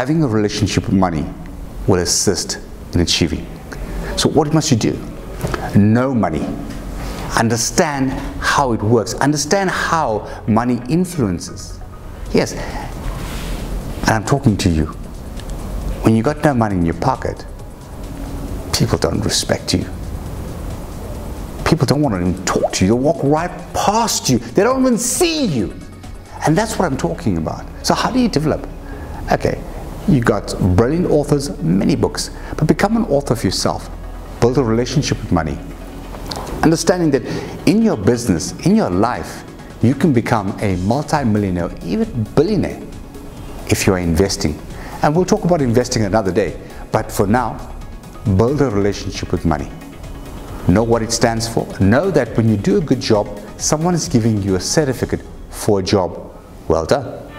having a relationship with money will assist in achieving. So what must you do? Know money. Understand how it works. Understand how money influences. Yes, and I'm talking to you. When you got no money in your pocket, people don't respect you. People don't want to even talk to you. They walk right past you. They don't even see you. And that's what I'm talking about. So how do you develop? Okay, you got brilliant authors, many books, but become an author of yourself. Build a relationship with money. Understanding that in your business, in your life, you can become a multi-millionaire, even billionaire, if you're investing. And we'll talk about investing another day. But for now, build a relationship with money. Know what it stands for. Know that when you do a good job, someone is giving you a certificate for a job well done.